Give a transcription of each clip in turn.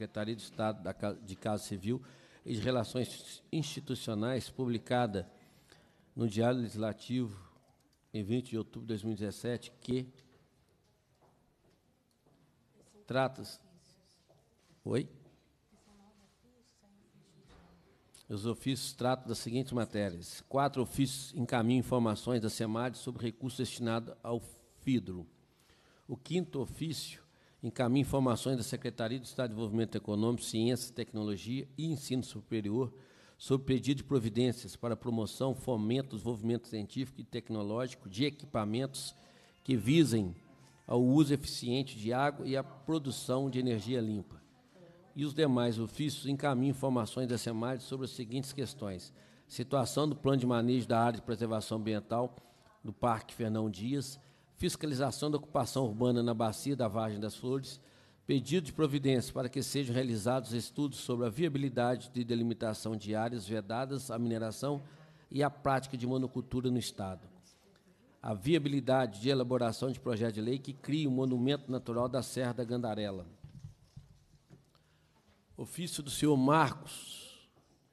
Secretaria de Estado de Casa Civil e de Relações Institucionais, publicada no Diário Legislativo, em 20 de outubro de 2017, que trata-se... Oi? Os ofícios tratam das seguintes matérias. 4 ofícios encaminham informações da SEMAD sobre recursos destinados ao FIDRO. O 5º ofício encaminha informações da Secretaria de Estado de Desenvolvimento Econômico, Ciência, Tecnologia e Ensino Superior sobre pedido de providências para promoção, fomento, desenvolvimento científico e tecnológico de equipamentos que visem ao uso eficiente de água e à produção de energia limpa. E os demais ofícios encaminham informações da SEMAD sobre as seguintes questões. Situação do plano de manejo da área de preservação ambiental do Parque Fernão Dias, fiscalização da ocupação urbana na bacia da Vargem das Flores, pedido de providência para que sejam realizados estudos sobre a viabilidade de delimitação de áreas vedadas à mineração e à prática de monocultura no Estado. A viabilidade de elaboração de projeto de lei que crie o Monumento Natural da Serra da Gandarela. Ofício do senhor Marcos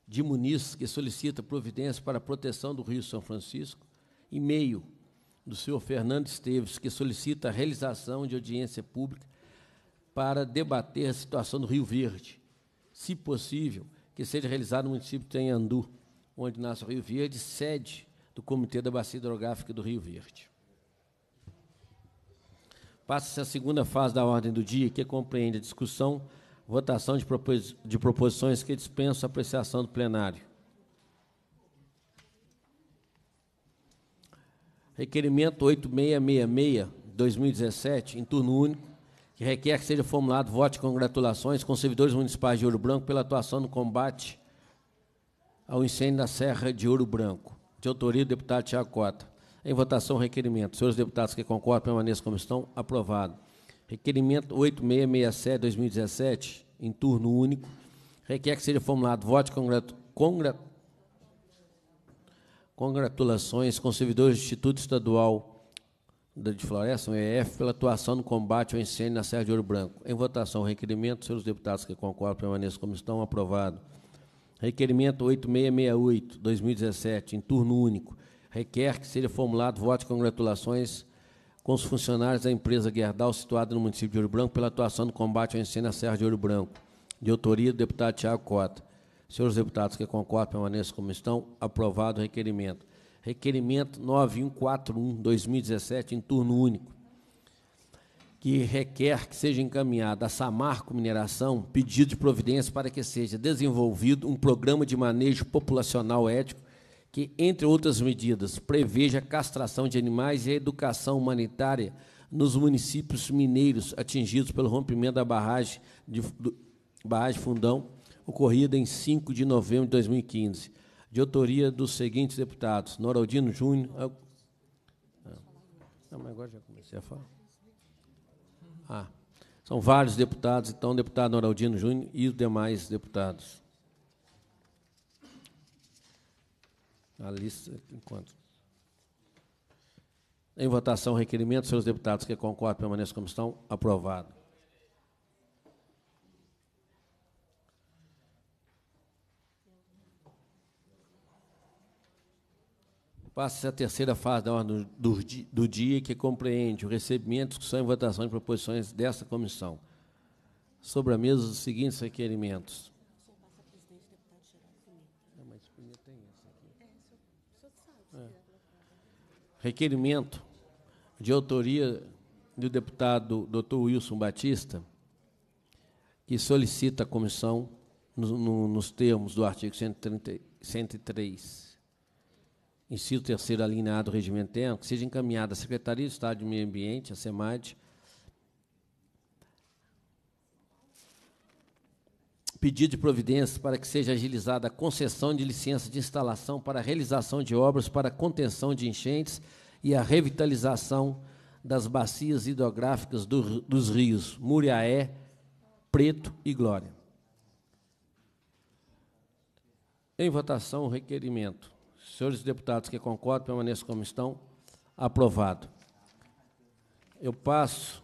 de Muniz, que solicita providência para a proteção do Rio São Francisco. E-mail do senhor Fernando Esteves, que solicita a realização de audiência pública para debater a situação do Rio Verde, se possível, que seja realizado no município de Tenhandu, onde nasce o Rio Verde, sede do Comitê da Bacia Hidrográfica do Rio Verde. Passa-se a segunda fase da ordem do dia, que compreende a discussão, votação de proposições que dispensam a apreciação do plenário. Requerimento 8666/2017, em turno único, que requer que seja formulado voto de congratulações com servidores municipais de Ouro Branco pela atuação no combate ao incêndio na Serra de Ouro Branco, de autoria do deputado Tiago Cota. Em votação, o requerimento. Senhores deputados que concordam, permaneçam como estão. Aprovado. Requerimento 8667/2017, em turno único, requer que seja formulado voto de congratulações com servidores do Instituto Estadual de Floresta, o IEF, pela atuação no combate ao incêndio na Serra de Ouro Branco. Em votação, o requerimento. Senhores deputados que concordam, permaneçam como estão. Aprovado. Requerimento 8668/2017, em turno único, requer que seja formulado voto de congratulações com os funcionários da empresa Gerdau, situada no município de Ouro Branco, pela atuação no combate ao incêndio na Serra de Ouro Branco, de autoria do deputado Tiago Cota. Senhores deputados que concordam, permaneçam como estão. Aprovado o requerimento. Requerimento 9141/2017, em turno único, que requer que seja encaminhado à Samarco Mineração pedido de providência para que seja desenvolvido um programa de manejo populacional ético que, entre outras medidas, preveja a castração de animais e a educação humanitária nos municípios mineiros atingidos pelo rompimento da barragem Fundão, ocorrida em 5 de novembro de 2015, de autoria dos seguintes deputados: Noraldino Júnior... Não, mas agora já comecei a falar. São vários deputados, então, deputado Noraldino Júnior e os demais deputados. A lista, enquanto... Em votação, requerimento. Senhores deputados que concordam, permaneçam como estão. Aprovado. Passa-se a terceira fase da ordem do dia, que compreende o recebimento, discussão e votação de proposições desta comissão. Sobre a mesa, os seguintes requerimentos. Requerimento de autoria do deputado Doutor Wilson Batista, que solicita a comissão, nos termos do artigo 103, inciso 3º alineado do regimento interno, que seja encaminhada à Secretaria de Estado de Meio Ambiente, a SEMAD, pedido de providência para que seja agilizada a concessão de licença de instalação para a realização de obras para contenção de enchentes e a revitalização das bacias hidrográficas dos rios Muriaé, Preto e Glória. Em votação, o requerimento. Senhores deputados que concordam, permaneçam como estão. Aprovado. Eu passo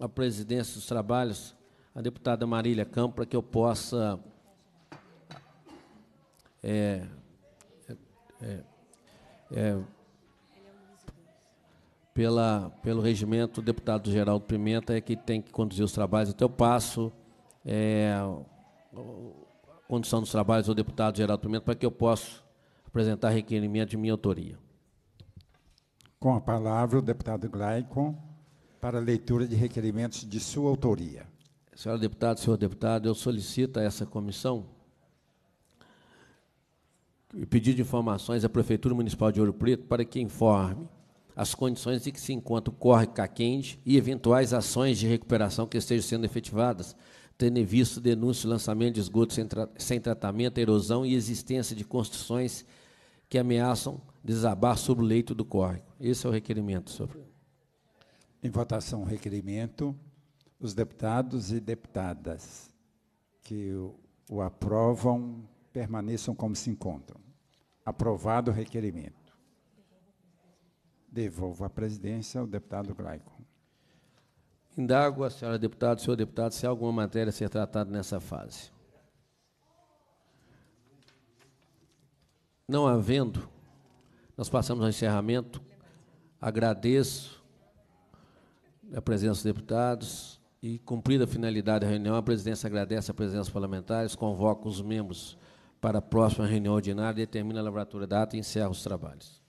a presidência dos trabalhos a deputada Marília Campos para que eu possa pelo regimento, o deputado Geraldo Pimenta é que tem que conduzir os trabalhos até o passo, condução dos trabalhos do deputado Geraldo Pimenta, para que eu possa apresentar requerimento de minha autoria. Com a palavra, o deputado Glaycon, para a leitura de requerimentos de sua autoria. Senhora deputada, senhor deputado, eu solicito a essa comissão o pedido de informações à Prefeitura Municipal de Ouro Preto para que informe as condições em que se encontra o Corre Caquende e eventuais ações de recuperação que estejam sendo efetivadas, tendo em vista denúncia e lançamento de esgoto sem tratamento, erosão e existência de construções que ameaçam desabar sobre o leito do córrego. Esse é o requerimento, senhor presidente. Em votação, o requerimento. Os deputados e deputadas que o aprovam permaneçam como se encontram. Aprovado o requerimento. Devolvo a presidência ao deputado Glaycon. Indago a senhora deputada, senhor deputado, se há alguma matéria a ser tratada nessa fase. Não havendo, nós passamos ao encerramento. Agradeço a presença dos deputados e, cumprida a finalidade da reunião, a presidência agradece a presença dos parlamentares, convoca os membros para a próxima reunião ordinária, determina a lavratura da ata e encerra os trabalhos.